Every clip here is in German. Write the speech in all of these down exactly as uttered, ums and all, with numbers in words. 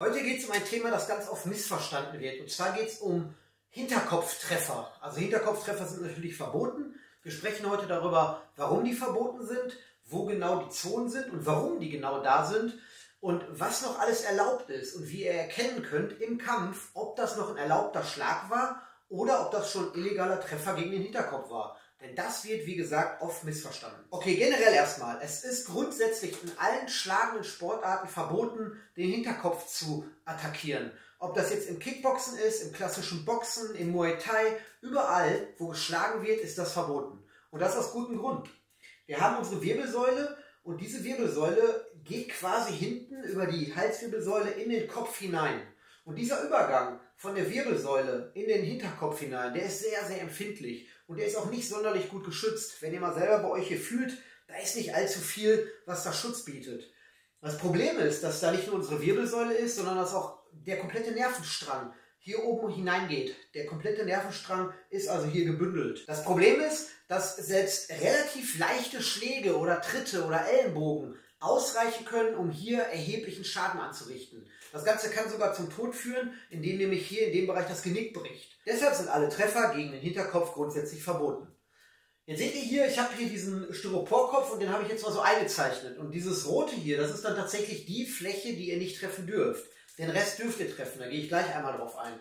Heute geht es um ein Thema, das ganz oft missverstanden wird. Und zwar geht es um Hinterkopftreffer. Also Hinterkopftreffer sind natürlich verboten. Wir sprechen heute darüber, warum die verboten sind, wo genau die Zonen sind und warum die genau da sind und was noch alles erlaubt ist und wie ihr erkennen könnt im Kampf, ob das noch ein erlaubter Schlag war oder ob das schon illegaler Treffer gegen den Hinterkopf war. Denn das wird, wie gesagt, oft missverstanden. Okay, generell erstmal. Es ist grundsätzlich in allen schlagenden Sportarten verboten, den Hinterkopf zu attackieren. Ob das jetzt im Kickboxen ist, im klassischen Boxen, im Muay Thai, überall, wo geschlagen wird, ist das verboten. Und das aus gutem Grund. Wir haben unsere Wirbelsäule und diese Wirbelsäule geht quasi hinten über die Halswirbelsäule in den Kopf hinein. Und dieser Übergang von der Wirbelsäule in den Hinterkopf hinein, der ist sehr, sehr empfindlich. Und der ist auch nicht sonderlich gut geschützt. Wenn ihr mal selber bei euch hier fühlt, da ist nicht allzu viel, was da Schutz bietet. Das Problem ist, dass da nicht nur unsere Wirbelsäule ist, sondern dass auch der komplette Nervenstrang hier oben hineingeht. Der komplette Nervenstrang ist also hier gebündelt. Das Problem ist, dass selbst relativ leichte Schläge oder Tritte oder Ellenbogen ausreichen können, um hier erheblichen Schaden anzurichten. Das Ganze kann sogar zum Tod führen, indem nämlich hier in dem Bereich das Genick bricht. Deshalb sind alle Treffer gegen den Hinterkopf grundsätzlich verboten. Jetzt seht ihr hier, ich habe hier diesen Styroporkopf und den habe ich jetzt mal so eingezeichnet. Und dieses Rote hier, das ist dann tatsächlich die Fläche, die ihr nicht treffen dürft. Den Rest dürft ihr treffen, da gehe ich gleich einmal drauf ein.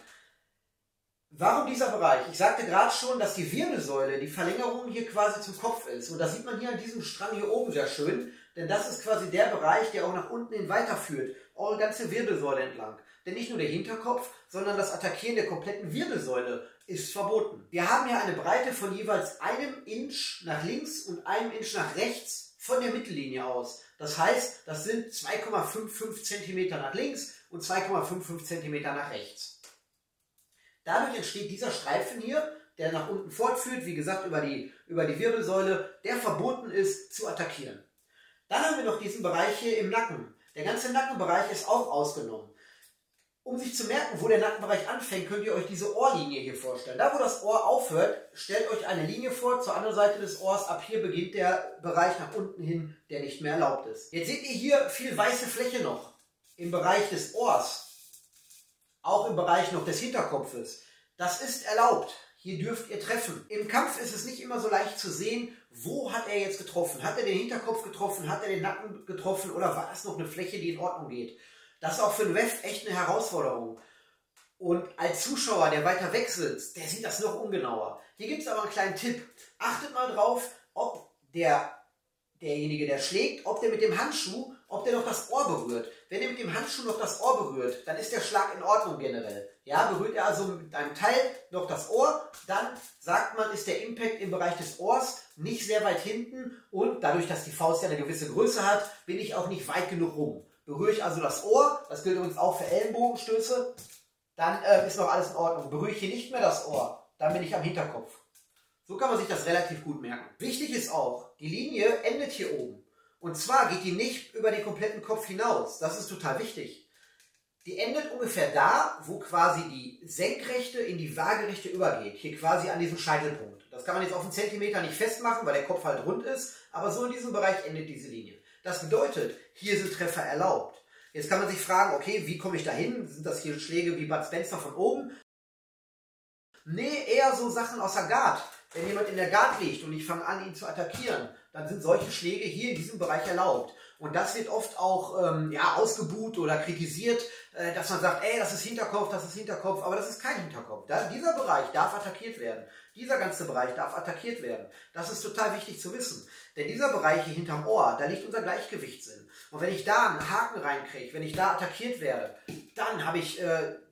Warum dieser Bereich? Ich sagte gerade schon, dass die Wirbelsäule, die Verlängerung hier quasi zum Kopf ist. Und das sieht man hier an diesem Strang hier oben sehr schön. Denn das ist quasi der Bereich, der auch nach unten hin weiterführt, eure ganze Wirbelsäule entlang. Denn nicht nur der Hinterkopf, sondern das Attackieren der kompletten Wirbelsäule ist verboten. Wir haben hier eine Breite von jeweils einem Inch nach links und einem Inch nach rechts von der Mittellinie aus. Das heißt, das sind zwei Komma fünf fünf Zentimeter nach links und zwei Komma fünf fünf Zentimeter nach rechts. Dadurch entsteht dieser Streifen hier, der nach unten fortführt, wie gesagt, über die, über die Wirbelsäule, der verboten ist zu attackieren. Dann haben wir noch diesen Bereich hier im Nacken. Der ganze Nackenbereich ist auch ausgenommen. Um sich zu merken, wo der Nackenbereich anfängt, könnt ihr euch diese Ohrlinie hier vorstellen. Da, wo das Ohr aufhört, stellt euch eine Linie vor, zur anderen Seite des Ohrs. Ab hier beginnt der Bereich nach unten hin, der nicht mehr erlaubt ist. Jetzt seht ihr hier viel weiße Fläche noch im Bereich des Ohrs, auch im Bereich noch des Hinterkopfes. Das ist erlaubt. Hier dürft ihr treffen. Im Kampf ist es nicht immer so leicht zu sehen, wo hat er jetzt getroffen. Hat er den Hinterkopf getroffen, hat er den Nacken getroffen oder war es noch eine Fläche, die in Ordnung geht. Das ist auch für den Ref echt eine Herausforderung. Und als Zuschauer, der weiter weg sitzt, der sieht das noch ungenauer. Hier gibt es aber einen kleinen Tipp. Achtet mal drauf, ob der, derjenige, der schlägt, ob der mit dem Handschuh, ob der noch das Ohr berührt. Wenn er mit dem Handschuh noch das Ohr berührt, dann ist der Schlag in Ordnung generell. Ja, berührt er also mit einem Teil noch das Ohr, dann sagt man, ist der Impact im Bereich des Ohrs nicht sehr weit hinten und dadurch, dass die Faust ja eine gewisse Größe hat, bin ich auch nicht weit genug rum. Berühre ich also das Ohr, das gilt übrigens auch für Ellenbogenstöße, dann äh, ist noch alles in Ordnung. Berühre ich hier nicht mehr das Ohr, dann bin ich am Hinterkopf. So kann man sich das relativ gut merken. Wichtig ist auch, die Linie endet hier oben. Und zwar geht die nicht über den kompletten Kopf hinaus. Das ist total wichtig. Die endet ungefähr da, wo quasi die Senkrechte in die Waagerechte übergeht. Hier quasi an diesem Scheitelpunkt. Das kann man jetzt auf einen Zentimeter nicht festmachen, weil der Kopf halt rund ist. Aber so in diesem Bereich endet diese Linie. Das bedeutet, hier sind Treffer erlaubt. Jetzt kann man sich fragen, okay, wie komme ich da hin? Sind das hier Schläge wie Bud Spencer von oben? Nee, eher so Sachen aus der Guard. Wenn jemand in der Guard liegt und ich fange an, ihn zu attackieren, dann sind solche Schläge hier in diesem Bereich erlaubt. Und das wird oft auch ähm, ja, ausgebuht oder kritisiert, äh, dass man sagt, ey, das ist Hinterkopf, das ist Hinterkopf, aber das ist kein Hinterkopf. Da, dieser Bereich darf attackiert werden. Dieser ganze Bereich darf attackiert werden. Das ist total wichtig zu wissen. Denn dieser Bereich hier hinterm Ohr, da liegt unser Gleichgewichtssinn. Und wenn ich da einen Haken reinkriege, wenn ich da attackiert werde, dann habe ich äh,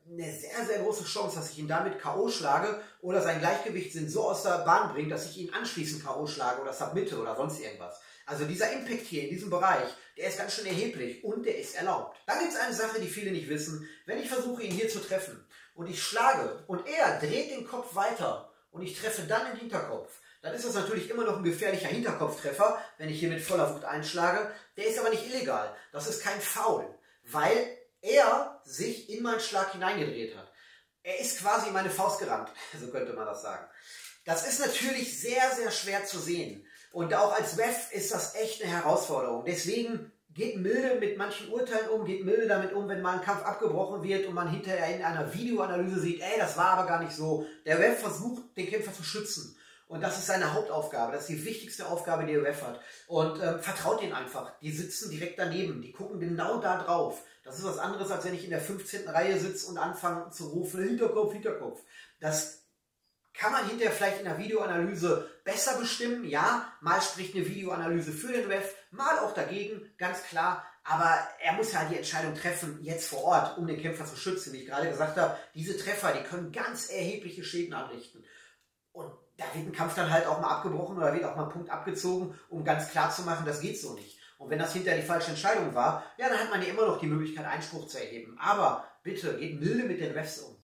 eine sehr, sehr große Chance, dass ich ihn damit K O schlage oder sein Gleichgewichtssinn so aus der Bahn bringt, dass ich ihn anschließend K O schlage oder submitte oder sonst irgendwas. Also dieser Impact hier in diesem Bereich, der ist ganz schön erheblich und der ist erlaubt. Dann gibt es eine Sache, die viele nicht wissen. Wenn ich versuche, ihn hier zu treffen und ich schlage und er dreht den Kopf weiter und ich treffe dann den Hinterkopf, dann ist das natürlich immer noch ein gefährlicher Hinterkopftreffer, wenn ich hier mit voller Wut einschlage. Der ist aber nicht illegal. Das ist kein Foul, weil er sich in meinen Schlag hineingedreht hat. Er ist quasi in meine Faust gerannt, so könnte man das sagen. Das ist natürlich sehr, sehr schwer zu sehen. Und auch als Ref ist das echt eine Herausforderung. Deswegen geht milde mit manchen Urteilen um, geht milde damit um, wenn mal ein Kampf abgebrochen wird und man hinterher in einer Videoanalyse sieht, ey, das war aber gar nicht so. Der Ref versucht, den Kämpfer zu schützen. Und das ist seine Hauptaufgabe, das ist die wichtigste Aufgabe, die der Ref hat. Und ähm, vertraut denen einfach, die sitzen direkt daneben, die gucken genau da drauf. Das ist was anderes, als wenn ich in der fünfzehnten Reihe sitze und anfange zu rufen, Hinterkopf, Hinterkopf. Das kann man hinterher vielleicht in der Videoanalyse besser bestimmen, ja, mal spricht eine Videoanalyse für den Ref, mal auch dagegen, ganz klar. Aber er muss ja die Entscheidung treffen, jetzt vor Ort, um den Kämpfer zu schützen. Wie ich gerade gesagt habe, diese Treffer, die können ganz erhebliche Schäden anrichten. Und da wird ein Kampf dann halt auch mal abgebrochen oder wird auch mal ein Punkt abgezogen, um ganz klar zu machen, das geht so nicht. Und wenn das hinterher die falsche Entscheidung war, ja, dann hat man ja immer noch die Möglichkeit, Einspruch zu erheben. Aber bitte, geht milde mit den Refs um.